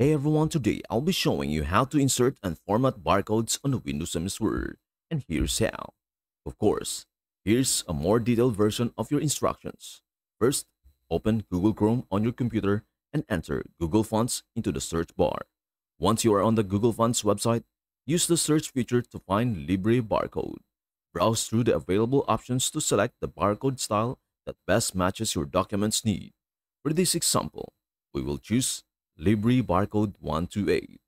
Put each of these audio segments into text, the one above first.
Hey everyone, today I'll be showing you how to insert and format barcodes on the Windows MS Word, and here's how. Of course, here's a more detailed version of your instructions. First, open Google Chrome on your computer and enter Google Fonts into the search bar. Once you are on the Google Fonts website, use the search feature to find Libre Barcode. Browse through the available options to select the barcode style that best matches your document's need. For this example, we will choose Libre Barcode 128.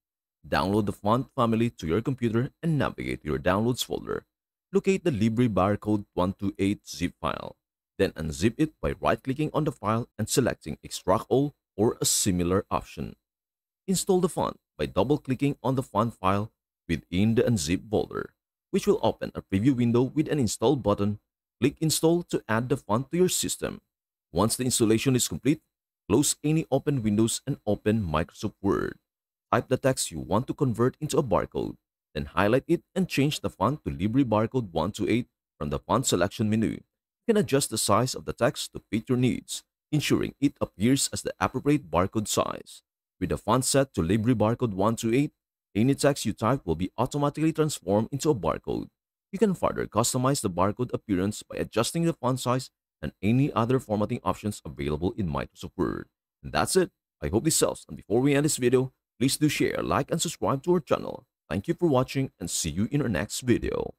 Download the font family to your computer and navigate your downloads folder. Locate the Libre Barcode 128 zip file. Then unzip it by right-clicking on the file and selecting Extract All or a similar option. Install the font by double-clicking on the font file within the unzip folder, which will open a preview window with an Install button. Click Install to add the font to your system. Once the installation is complete, close any open windows and open Microsoft Word. Type the text you want to convert into a barcode, then highlight it and change the font to Libre Barcode 128 from the font selection menu. You can adjust the size of the text to fit your needs, ensuring it appears as the appropriate barcode size. With the font set to Libre Barcode 128, any text you type will be automatically transformed into a barcode. You can further customize the barcode appearance by adjusting the font size and any other formatting options available in Microsoft Word. And that's it. I hope this helps. And before we end this video, please do share, like, and subscribe to our channel. Thank you for watching and see you in our next video.